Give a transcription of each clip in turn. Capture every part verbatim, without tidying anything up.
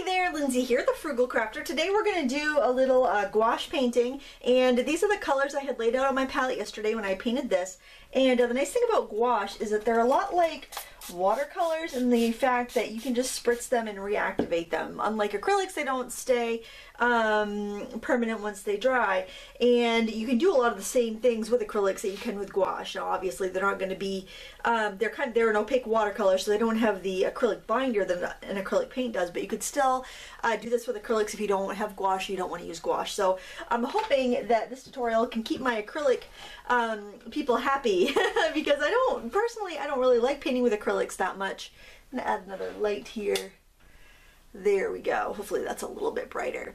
Hi there, Lindsay here, the Frugal Crafter. Today we're going to do a little uh, gouache painting, and these are the colors I had laid out on my palette yesterday when I painted this. And uh, the nice thing about gouache is that they're a lot like watercolors in the fact that you can just spritz them and reactivate them. Unlike acrylics, they don't stay um, permanent once they dry, and you can do a lot of the same things with acrylics that you can with gouache. Now obviously they're not going to be um, they're kind of they're an opaque watercolor, so they don't have the acrylic binder that an acrylic paint does, but you could still uh, do this with acrylics if you don't have gouache, you don't want to use gouache. So I'm hoping that this tutorial can keep my acrylic um, people happy because I don't personally I don't really like painting with acrylic that much. I'm gonna add another light here. There we go. Hopefully that's a little bit brighter.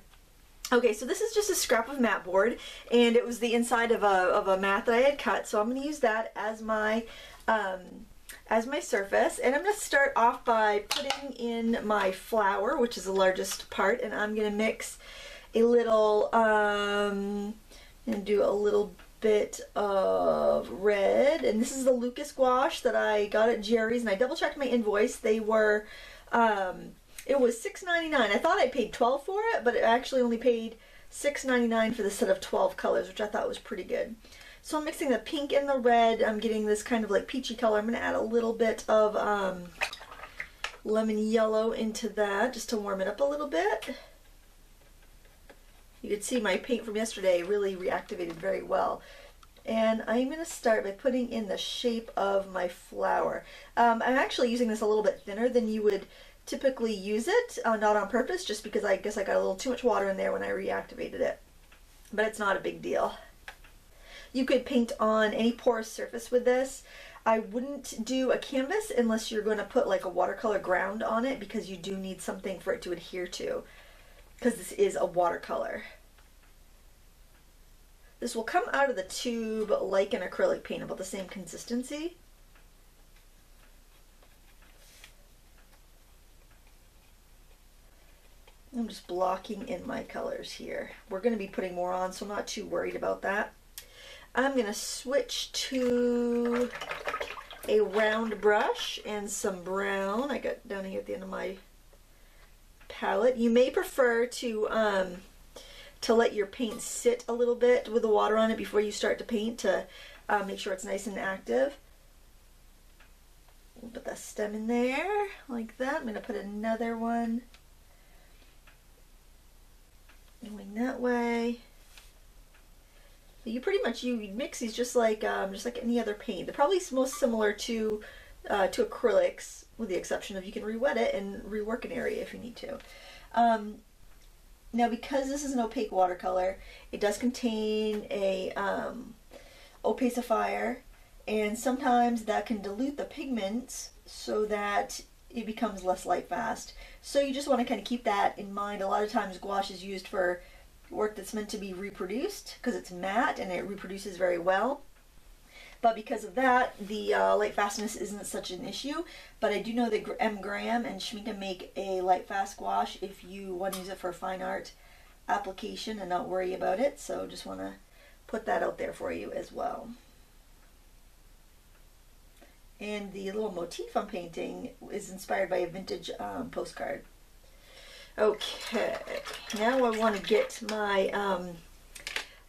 Okay, so this is just a scrap of mat board, and it was the inside of a, of a mat that I had cut, so I'm gonna use that as my um, as my surface. And I'm gonna start off by putting in my flour, which is the largest part, and I'm gonna mix a little um, and do a little bit of red, and this is the LUKAS gouache that I got at Jerry's, and I double checked my invoice. They were, um, it was six ninety-nine. I thought I paid twelve for it, but I actually only paid six ninety-nine for the set of twelve colors, which I thought was pretty good. So I'm mixing the pink and the red. I'm getting this kind of like peachy color. I'm going to add a little bit of um, lemon yellow into that just to warm it up a little bit. You could see my paint from yesterday really reactivated very well. And I'm going to start by putting in the shape of my flower. Um, I'm actually using this a little bit thinner than you would typically use it, uh, not on purpose, just because I guess I got a little too much water in there when I reactivated it. But it's not a big deal. You could paint on any porous surface with this. I wouldn't do a canvas unless you're going to put like a watercolor ground on it, because you do need something for it to adhere to, because this is a watercolor. This will come out of the tube like an acrylic paint, about the same consistency. I'm just blocking in my colors here. We're going to be putting more on, so I'm not too worried about that. I'm going to switch to a round brush and some brown. I got down here at the end of my palette. You may prefer to um, to let your paint sit a little bit with the water on it before you start to paint, to uh, make sure it's nice and active. We'll put that stem in there like that. I'm going to put another one going that way. You pretty much you mix these just like um, just like any other paint. They're probably most similar to Uh, to acrylics, with the exception of you can re-wet it and rework an area if you need to. Um, now, because this is an opaque watercolor, it does contain a um, opacifier, and sometimes that can dilute the pigments so that it becomes less light fast. So you just want to kind of keep that in mind. A lot of times gouache is used for work that's meant to be reproduced because it's matte and it reproduces very well. But because of that, the uh, light fastness isn't such an issue. But I do know that M. Graham and Schmincke make a light fast gouache if you want to use it for a fine art application and not worry about it. So just want to put that out there for you as well. And the little motif I'm painting is inspired by a vintage um, postcard. Okay, now I want to get my um,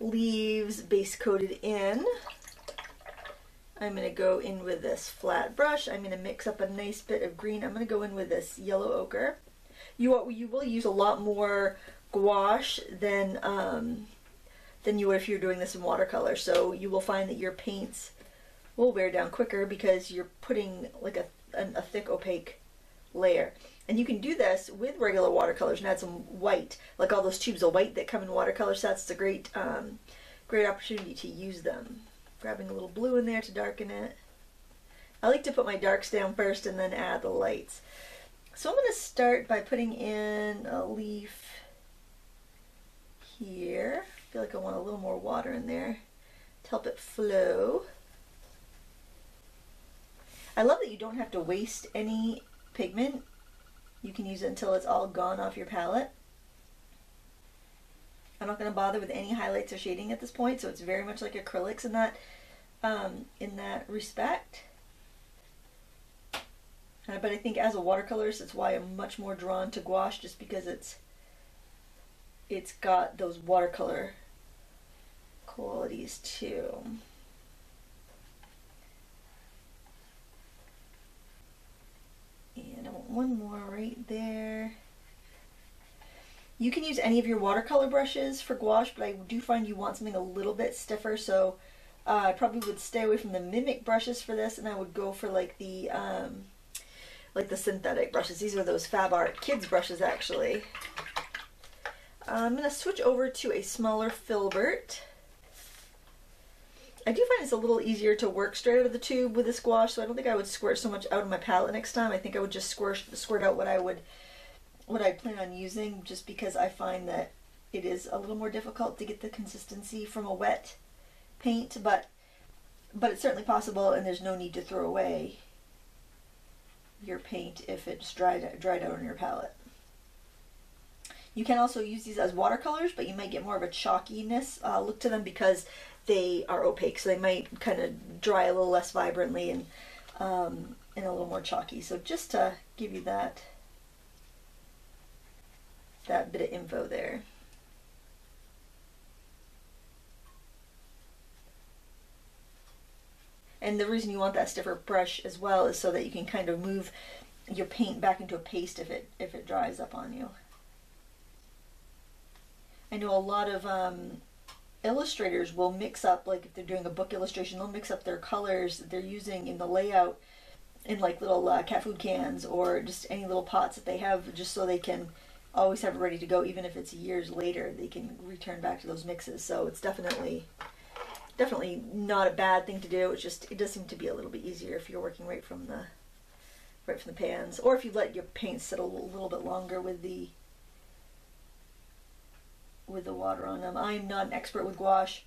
leaves base coated in. I'm going to go in with this flat brush. I'm going to mix up a nice bit of green. I'm going to go in with this yellow ochre. You, you will use a lot more gouache than, um, than you would if you're doing this in watercolor. So you will find that your paints will wear down quicker because you're putting like a, a, a thick opaque layer. And you can do this with regular watercolors and add some white, like all those tubes of white that come in watercolor sets. It's a great, um, great opportunity to use them. Grabbing a little blue in there to darken it. I like to put my darks down first and then add the lights. So I'm going to start by putting in a leaf here. I feel like I want a little more water in there to help it flow. I love that you don't have to waste any pigment. You can use it until it's all gone off your palette. I'm not going to bother with any highlights or shading at this point, so it's very much like acrylics in that um, in that respect. Uh, but I think as a watercolorist, that's why I'm much more drawn to gouache, just because it's it's got those watercolor qualities too. And I want one more right there. You can use any of your watercolor brushes for gouache, but I do find you want something a little bit stiffer, so uh, I probably would stay away from the mimic brushes for this, and I would go for like the um, like the synthetic brushes. These are those Fab Art Kids brushes, actually. I'm going to switch over to a smaller filbert. I do find it's a little easier to work straight out of the tube with this gouache, so I don't think I would squirt so much out of my palette next time. I think I would just squirt, squirt out what I would what I plan on using, just because I find that it is a little more difficult to get the consistency from a wet paint, but but it's certainly possible, and there's no need to throw away your paint if it's dried, dried out on your palette. You can also use these as watercolors, but you might get more of a chalkiness uh, look to them because they are opaque, so they might kind of dry a little less vibrantly and, um, and a little more chalky. So just to give you that, that bit of info there. And the reason you want that stiffer brush as well is so that you can kind of move your paint back into a paste if it, if it dries up on you. I know a lot of um, illustrators will mix up, like if they're doing a book illustration, they'll mix up their colors that they're using in the layout in like little uh, cat food cans or just any little pots that they have, just so they can always have it ready to go. Even if it's years later, they can return back to those mixes. So it's definitely, definitely not a bad thing to do. It's just, it does seem to be a little bit easier if you're working right from the, right from the pans, or if you let your paint sit a little, little bit longer with the with the water on them. I'm not an expert with gouache.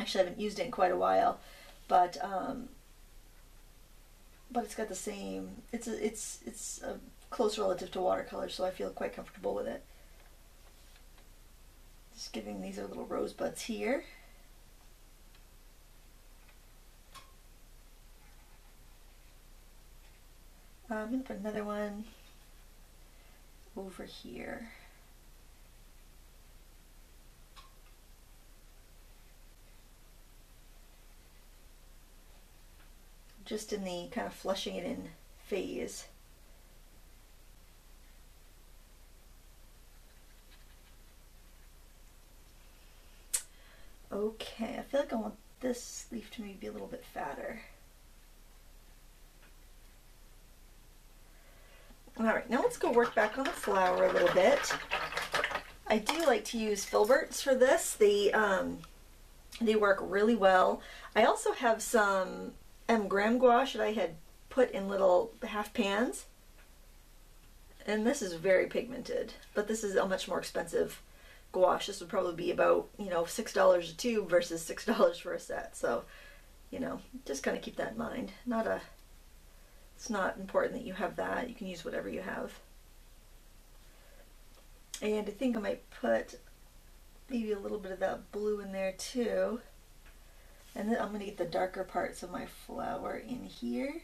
Actually, I haven't used it in quite a while, but um, but it's got the same. It's a, it's it's a close relative to watercolor, so I feel quite comfortable with it. Just giving these our little rosebuds here. I'm gonna put another one over here. Just in the kind of flushing it in phase. Okay, I feel like I want this leaf to maybe be a little bit fatter. All right, now let's go work back on the flower a little bit. I do like to use filberts for this. They, um, they work really well. I also have some M. Graham gouache that I had put in little half pans, and this is very pigmented, but this is a much more expensive gouache. This would probably be about, you know, six dollars a tube versus six dollars for a set, so, you know, just kind of keep that in mind. Not a it's not important that you have that. You can use whatever you have. And I think I might put maybe a little bit of that blue in there too. And then I'm going to get the darker parts of my flower in here.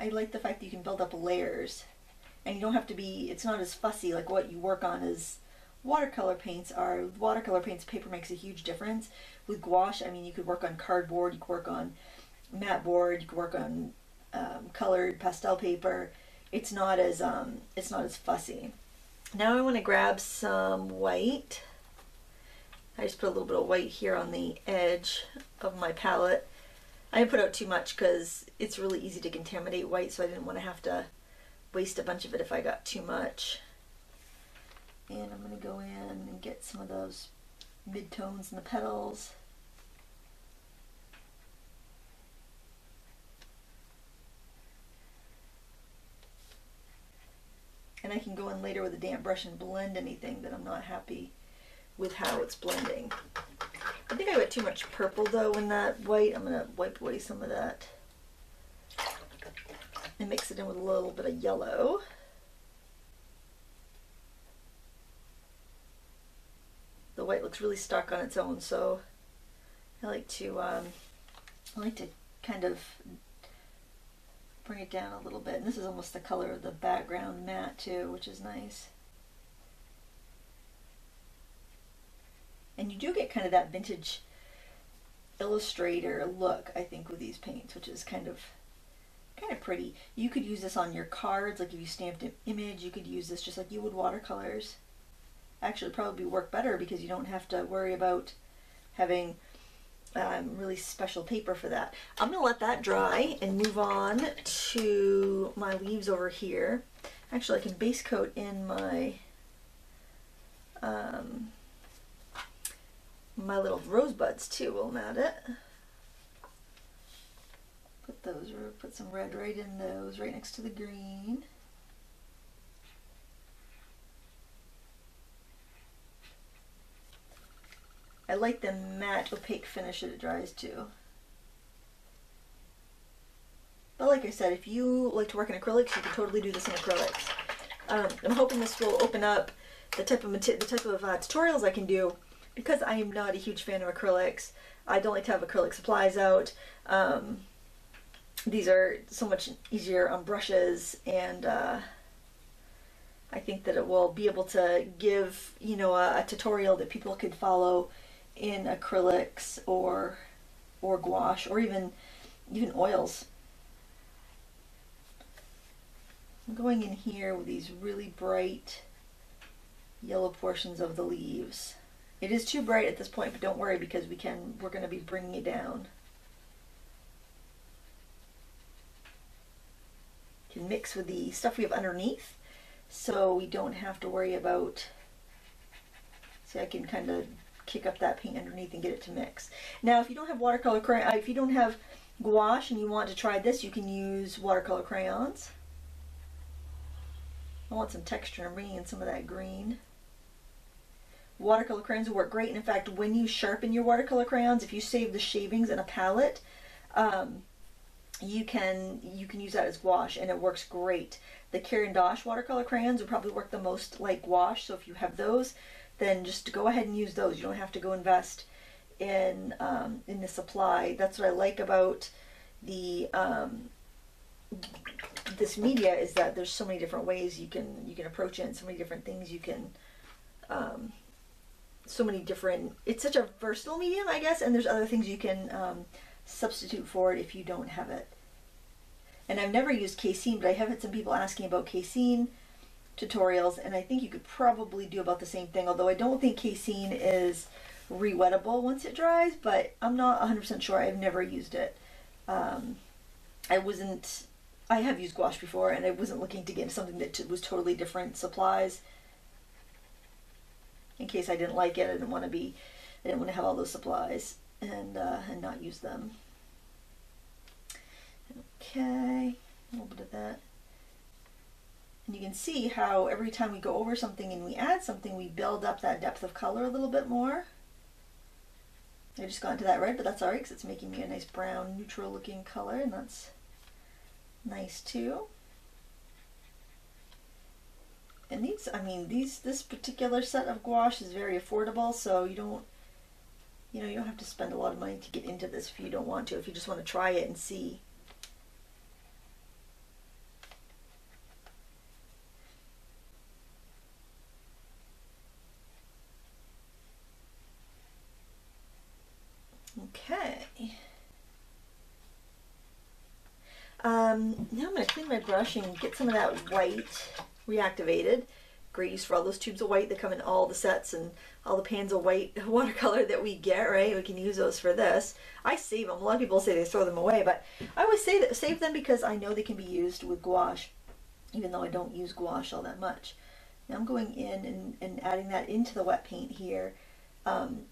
I like the fact that you can build up layers, and you don't have to be, it's not as fussy like what you work on as watercolor paints are. With watercolor paints, paper makes a huge difference. With gouache, I mean, you could work on cardboard, you could work on matte board, you could work on um, colored pastel paper. It's not as um, it's not as fussy. Now I want to grab some white. I just put a little bit of white here on the edge of my palette. I didn't put out too much because it's really easy to contaminate white, so I didn't want to have to waste a bunch of it if I got too much. And I'm going to go in and get some of those midtones in the petals. And I can go in later with a damp brush and blend anything that I'm not happy with how it's blending. I think I got too much purple though in that white. I'm going to wipe away some of that and mix it in with a little bit of yellow. The the white looks really stark on its own, so I like to um, I like to kind of bring it down a little bit. And this is almost the color of the background matte too, which is nice. And you do get kind of that vintage illustrator look, I think, with these paints, which is kind of kind of pretty. You could use this on your cards, like if you stamped an image, you could use this just like you would watercolors. Actually, probably work better because you don't have to worry about having um, really special paper for that. I'm gonna let that dry and move on to my leaves over here. Actually, I can base coat in my um, my little rosebuds too while I'm at it. Put those, put some red right in those, right next to the green. I like the matte opaque finish that it dries to. But like I said, if you like to work in acrylics, you can totally do this in acrylics. Um, I'm hoping this will open up the type of the type of uh, tutorials I can do, because I am not a huge fan of acrylics. I don't like to have acrylic supplies out. Um, these are so much easier on brushes, and uh, I think that it will be able to give, you know, a, a tutorial that people could follow in acrylics or or gouache or even even oils. I'm going in here with these really bright yellow portions of the leaves. It is too bright at this point, but don't worry, because we can, we're going to be bringing it down. You can mix with the stuff we have underneath, so we don't have to worry about, see, I can kind of kick up that paint underneath and get it to mix. Now, if you don't have watercolor crayon, if you don't have gouache and you want to try this, you can use watercolor crayons. I want some texture. I'm bringing in some of that green. Watercolor crayons will work great, and in fact, when you sharpen your watercolor crayons, if you save the shavings in a palette, um, you can you can use that as gouache, and it works great. The Caran d'Ache watercolor crayons will probably work the most like gouache, so if you have those, then just go ahead and use those. You don't have to go invest in um, in the supply. That's what I like about the um, this media, is that there's so many different ways you can you can approach it, and so many different things you can. Um, so many different, it's such a versatile medium, I guess, and there's other things you can um, substitute for it if you don't have it. And I've never used casein, but I have had some people asking about casein tutorials, and I think you could probably do about the same thing, although I don't think casein is re-wettable once it dries, but I'm not one hundred percent sure. I've never used it. Um, I wasn't, I have used gouache before, and I wasn't looking to get something that t was totally different supplies. In case I didn't like it, I didn't want to be, I didn't want to have all those supplies and uh, and not use them. Okay, a little bit of that. And you can see how every time we go over something and we add something, we build up that depth of color a little bit more. I just got into that red, but that's all right, because it's making me a nice brown, neutral looking color, and that's nice too. And these, I mean, these, this particular set of gouache is very affordable, so you don't, you know, you don't have to spend a lot of money to get into this if you don't want to, if you just want to try it and see. Okay. Um, now I'm going to clean my brush and get some of that white reactivated. Great use for all those tubes of white that come in all the sets, and all the pans of white watercolor that we get, right? We can use those for this. I save them. A lot of people say they throw them away, but I always say that, save them, because I know they can be used with gouache, even though I don't use gouache all that much. Now I'm going in and, and adding that into the wet paint here. Um,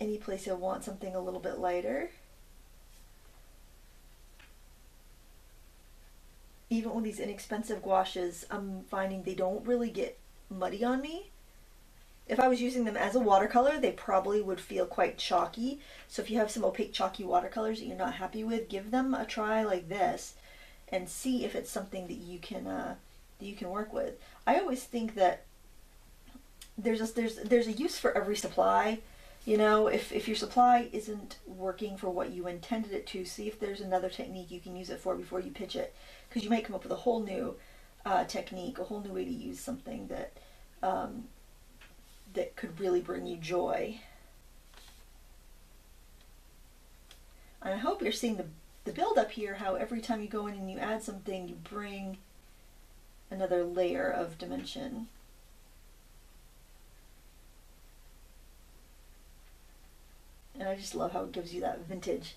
any place you'll want something a little bit lighter. Even with these inexpensive gouaches, I'm finding they don't really get muddy on me. If I was using them as a watercolor, they probably would feel quite chalky. So if you have some opaque chalky watercolors that you're not happy with, give them a try like this and see if it's something that you can uh, that you can work with. I always think that there's a, there's there's a use for every supply. You know, if, if your supply isn't working for what you intended it to, see if there's another technique you can use it for before you pitch it, because you might come up with a whole new uh, technique, a whole new way to use something that um, that could really bring you joy. And I hope you're seeing the, the build up here, how every time you go in and you add something, you bring another layer of dimension. And I just love how it gives you that vintage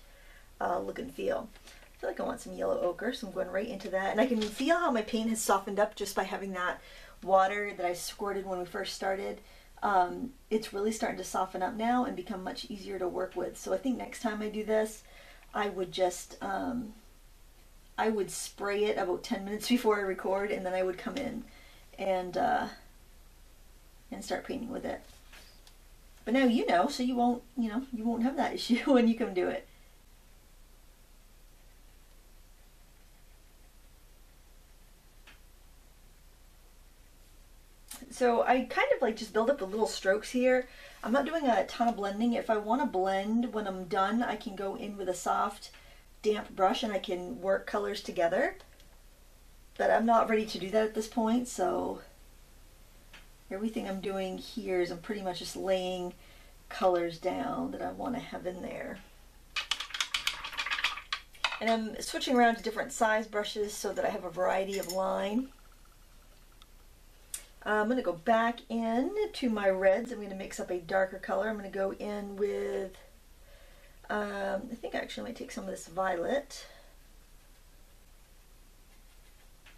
uh, look and feel. I feel like I want some yellow ochre, so I'm going right into that. And I can feel how my paint has softened up just by having that water that I squirted when we first started. Um, it's really starting to soften up now and become much easier to work with. So I think next time I do this, I would just, um, I would spray it about ten minutes before I record, and then I would come in and, uh, and start painting with it. But now you know, so you won't, you know, you won't have that issue when you come do it. So I kind of like just build up the little strokes here. I'm not doing a ton of blending. If I want to blend when I'm done, I can go in with a soft, damp brush and I can work colors together. But I'm not ready to do that at this point, so everything I'm doing here is I'm pretty much just laying colors down that I want to have in there. And I'm switching around to different size brushes so that I have a variety of line. I'm going to go back in to my reds. I'm going to mix up a darker color. I'm going to go in with, um, I think I actually might take some of this violet.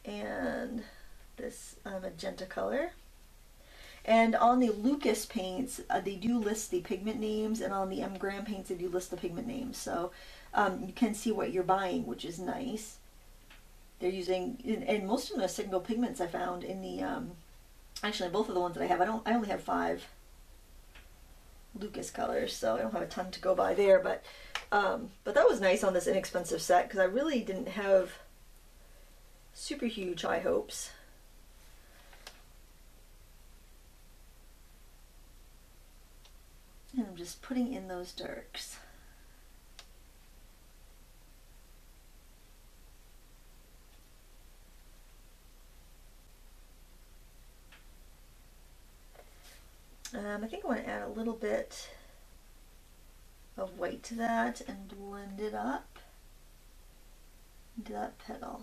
And this uh, magenta color. And on the LUKAS paints, uh, they do list the pigment names, and on the M. Graham paints, they do list the pigment names. So um, you can see what you're buying, which is nice. They're using, and, and most of them are single pigments I found in the, um, actually both of the ones that I have. I don't. I only have five LUKAS colors, so I don't have a ton to go by there. But um, but that was nice on this inexpensive set, because I really didn't have super huge high hopes. And I'm just putting in those darks. Um, I think I want to add a little bit of white to that and blend it up into that petal.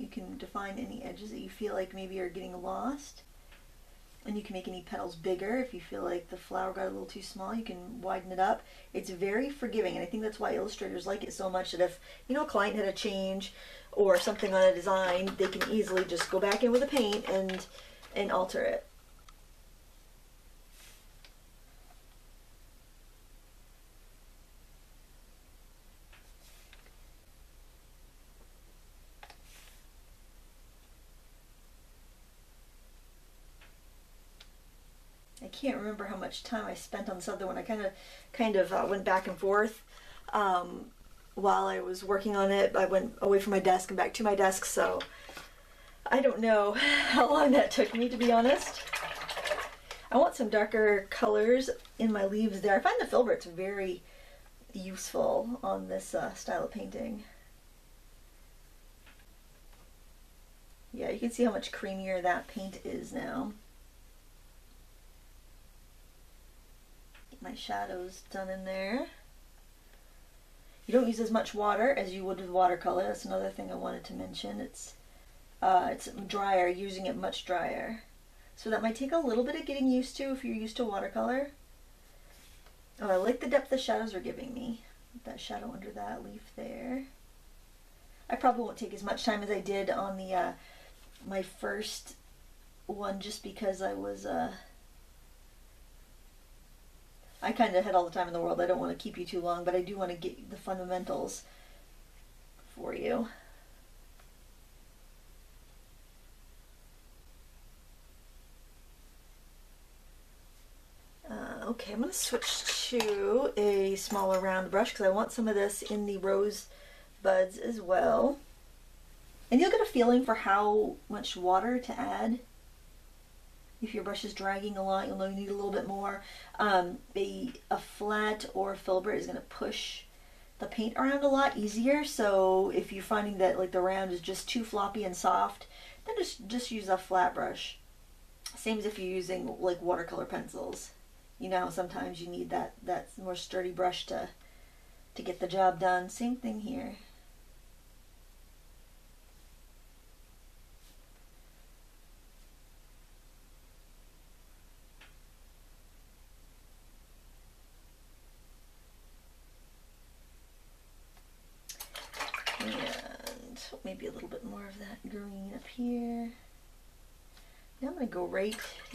You can define any edges that you feel like maybe are getting lost, and you can make any petals bigger. If you feel like the flower got a little too small, you can widen it up. It's very forgiving, and I think that's why illustrators like it so much, that if, you know, a client had a change or something on a design, they can easily just go back in with the paint and and alter it. Can't remember how much time I spent on this other one. I kind of kind of uh, went back and forth um, while I was working on it. I went away from my desk and back to my desk, so I don't know how long that took me, to be honest. I want some darker colors in my leaves there. I find the filbert's very useful on this uh, style of painting. Yeah, you can see how much creamier that paint is now. My shadows done in there. You don't use as much water as you would with watercolor. That's another thing I wanted to mention. It's uh, it's drier, using it much drier. So that might take a little bit of getting used to if you're used to watercolor. Oh, I like the depth the shadows are giving me. That shadow under that leaf there. I probably won't take as much time as I did on the uh, my first one, just because I was uh, I kind of had all the time in the world. I don't want to keep you too long, but I do want to get the fundamentals for you. Uh, okay, I'm going to switch to a smaller round brush, because I want some of this in the rose buds as well. And you'll get a feeling for how much water to add. If your brush is dragging a lot, you'll know you need a little bit more. Um, a, a flat or a filbert is going to push the paint around a lot easier. So if you're finding that like the round is just too floppy and soft, then just, just use a flat brush. Same as if you're using like watercolor pencils. You know, sometimes you need that, that more sturdy brush to, to get the job done. Same thing here. Maybe a little bit more of that green up here. Now I'm going to go right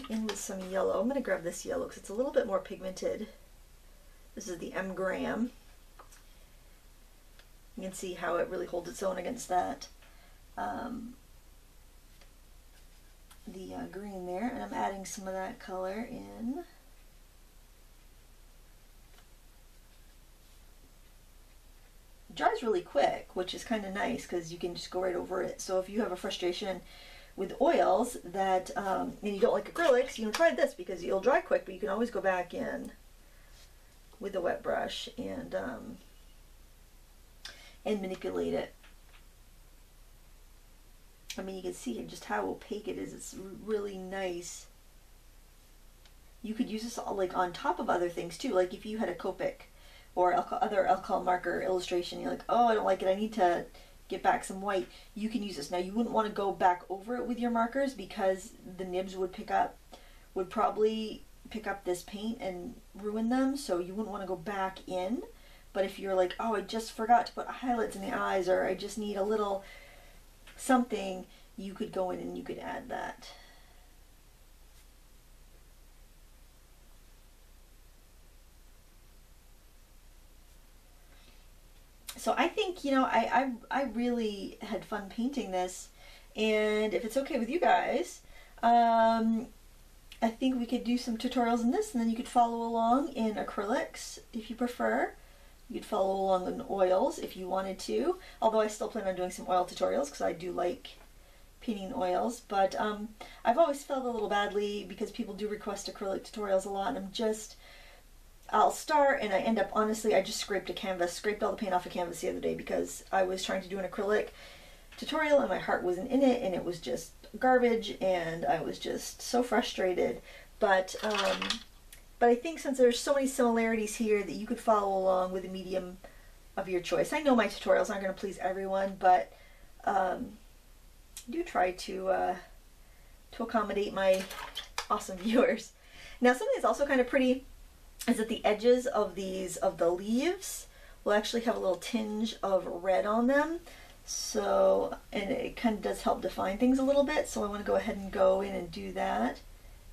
in with some yellow. I'm going to grab this yellow because it's a little bit more pigmented. This is the M. Graham. You can see how it really holds its own against that. Um, the uh, green there, and I'm adding some of that color in. Dries really quick, which is kind of nice because you can just go right over it. So if you have a frustration with oils that um, and you don't like acrylics, you can try this because it'll dry quick, but you can always go back in with a wet brush and um, and manipulate it. I mean, you can see here just how opaque it is. It's really nice. You could use this all, like on top of other things too, like if you had a Copic or other alcohol marker illustration, you're like, oh, I don't like it, I need to get back some white, you can use this. Now, you wouldn't want to go back over it with your markers because the nibs would pick up, would probably pick up this paint and ruin them, so you wouldn't want to go back in. But if you're like, oh, I just forgot to put highlights in the eyes, or I just need a little something, you could go in and you could add that. So I think, you know, I, I, I really had fun painting this, and if it's okay with you guys, um, I think we could do some tutorials in this, and then you could follow along in acrylics if you prefer. You could follow along in oils if you wanted to, although I still plan on doing some oil tutorials because I do like painting oils, but um, I've always felt a little badly because people do request acrylic tutorials a lot, and I'm just... I'll start and I end up, honestly, I just scraped a canvas, scraped all the paint off a canvas the other day because I was trying to do an acrylic tutorial and my heart wasn't in it, and it was just garbage, and I was just so frustrated. But, um, but I think since there's so many similarities here that you could follow along with a medium of your choice. I know my tutorials aren't going to please everyone, but um, I do try to, uh, to accommodate my awesome viewers. Now, something that's also kind of pretty is that the edges of these, of the leaves, will actually have a little tinge of red on them. So, and it kind of does help define things a little bit. So I want to go ahead and go in and do that.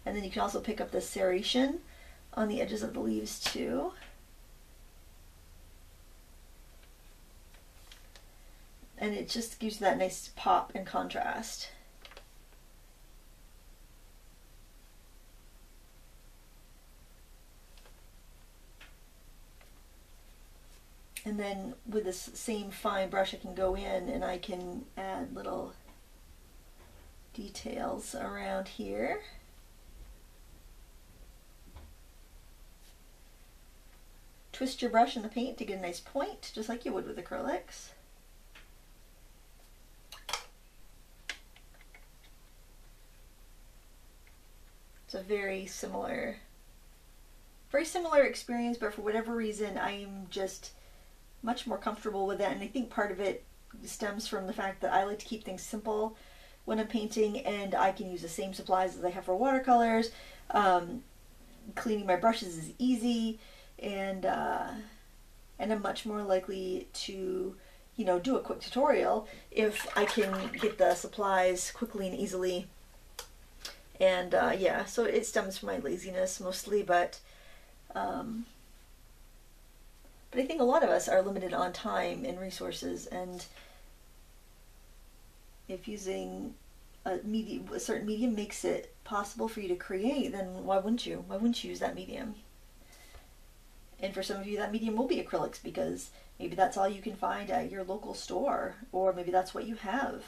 And then you can also pick up the serration on the edges of the leaves too. And it just gives that nice pop and contrast. And then with this same fine brush, I can go in and I can add little details around here. Twist your brush in the paint to get a nice point, just like you would with acrylics. It's a very similar, very similar experience, but for whatever reason, I am just much more comfortable with that, and I think part of it stems from the fact that I like to keep things simple when I'm painting, and I can use the same supplies as I have for watercolors. Um, cleaning my brushes is easy, and uh, and I'm much more likely to, you know, do a quick tutorial if I can get the supplies quickly and easily. And uh, yeah, so it stems from my laziness mostly, but. Um, But I think a lot of us are limited on time and resources, and if using a, medium, a certain medium makes it possible for you to create, then why wouldn't you? Why wouldn't you use that medium? And for some of you, that medium will be acrylics, because maybe that's all you can find at your local store, or maybe that's what you have.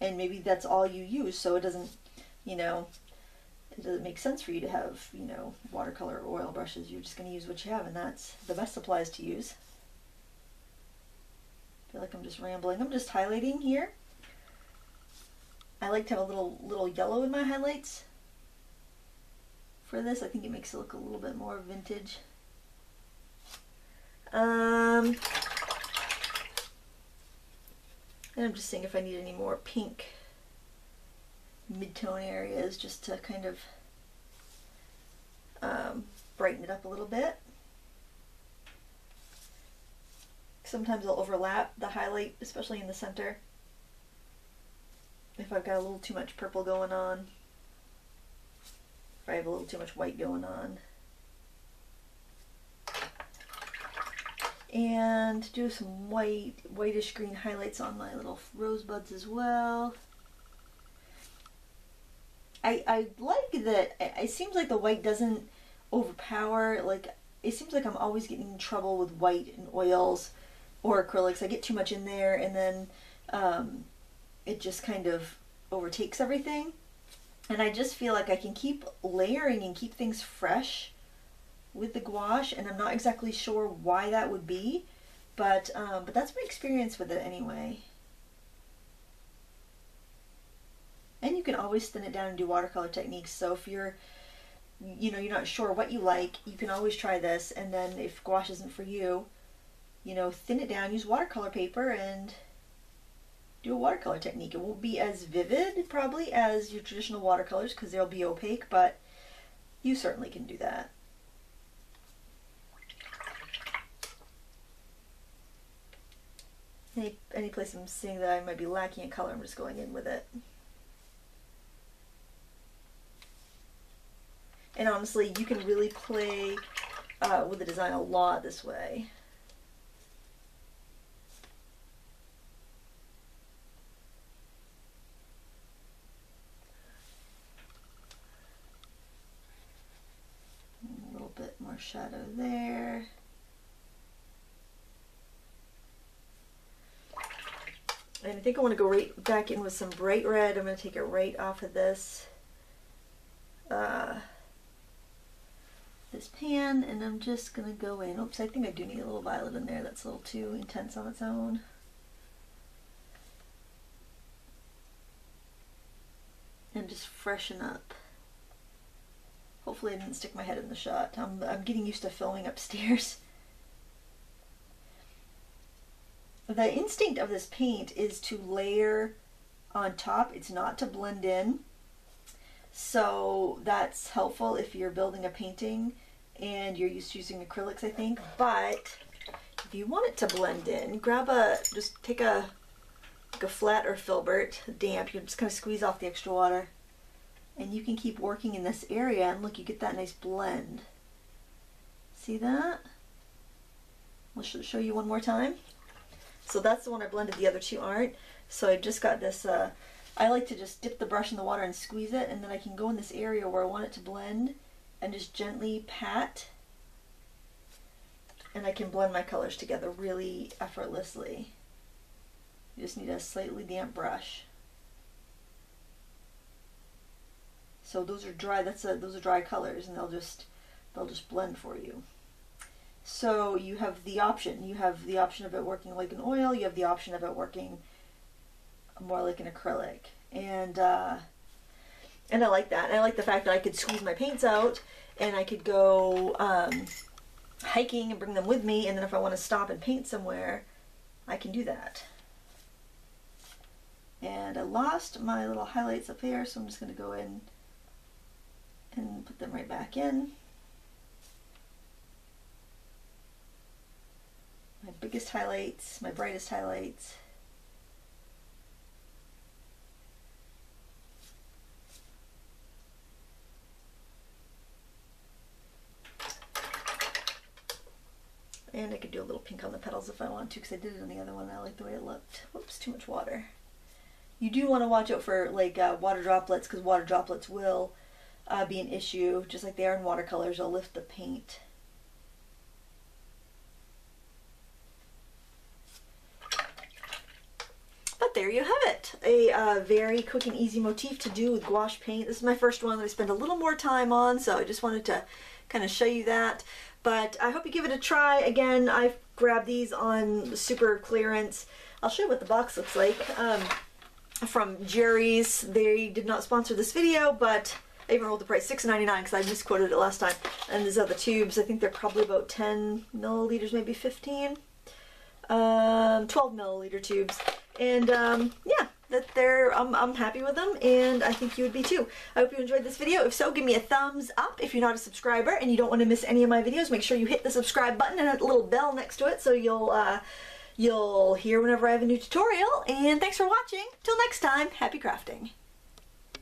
And maybe that's all you use, so it doesn't, you know, it doesn't make sense for you to have, you know, watercolor or oil brushes. You're just going to use what you have, and that's the best supplies to use. I feel like I'm just rambling. I'm just highlighting here. I like to have a little little yellow in my highlights. For this, I think it makes it look a little bit more vintage. Um, and I'm just seeing if I need any more pink mid-tone areas, just to kind of um, brighten it up a little bit. Sometimes I'll overlap the highlight, especially in the center, if I've got a little too much purple going on, if I have a little too much white going on. And do some white, whitish green highlights on my little rosebuds as well. I, I like that. It seems like the white doesn't overpower. Like, it seems like I'm always getting in trouble with white and oils or acrylics. I get too much in there, and then um, it just kind of overtakes everything. And I just feel like I can keep layering and keep things fresh with the gouache, and I'm not exactly sure why that would be, but um, but that's my experience with it anyway. And you can always thin it down and do watercolor techniques. So if you're, you know, you're not sure what you like, you can always try this. And then if gouache isn't for you, you know, thin it down, use watercolor paper, and do a watercolor technique. It won't be as vivid probably as your traditional watercolors, because they'll be opaque, but you certainly can do that. Any, any place I'm seeing that I might be lacking in color, I'm just going in with it. And honestly, you can really play uh, with the design a lot this way. A little bit more shadow there. And I think I want to go right back in with some bright red. I'm going to take it right off of this uh, this pan, and I'm just going to go in. Oops, I think I do need a little violet in there. That's a little too intense on its own. And just freshen up. Hopefully I didn't stick my head in the shot. I'm, I'm getting used to filming upstairs. The instinct of this paint is to layer on top. It's not to blend in. So that's helpful if you're building a painting and you're used to using acrylics, I think. But if you want it to blend in, grab a, just take a, like a flat or filbert, damp. You're just going to squeeze off the extra water. And you can keep working in this area, and look, you get that nice blend. See that? I'll show you one more time. So that's the one I blended, the other two aren't. So I just got this, uh, I like to just dip the brush in the water and squeeze it, and then I can go in this area where I want it to blend and just gently pat, and I can blend my colors together really effortlessly. You just need a slightly damp brush. So those are dry, that's a, those are dry colors, and they'll just, they'll just blend for you. So you have the option. You have the option of it working like an oil. You have the option of it working more like an acrylic. And uh, and I like that. And I like the fact that I could squeeze my paints out, and I could go um, hiking and bring them with me. And then if I want to stop and paint somewhere, I can do that. And I lost my little highlights up here, so I'm just going to go in and put them right back in. My biggest highlights, my brightest highlights. And I could do a little pink on the petals if I want to, because I did it on the other one and I like the way it looked. Whoops, too much water. You do want to watch out for like uh, water droplets, because water droplets will uh, be an issue, just like they are in watercolors. They'll lift the paint. but there you have it. A uh, very quick and easy motif to do with gouache paint. This is my first one that I spent a little more time on, so I just wanted to kind of show you that. But I hope you give it a try. Again, I've grabbed these on super clearance. I'll show you what the box looks like. Um, from Jerry's. They did not sponsor this video, but I even rolled the price, six ninety-nine, because I misquoted it last time. And these other tubes, I think they're probably about ten milliliters, maybe fifteen. Um, twelve milliliter tubes. And um, yeah, that they're, um, I'm happy with them, and I think you would be too. I hope you enjoyed this video. If so, give me a thumbs up. If you're not a subscriber and you don't want to miss any of my videos, make sure you hit the subscribe button and a little bell next to it, so you'll, uh, you'll hear whenever I have a new tutorial. And thanks for watching. Till next time, happy crafting.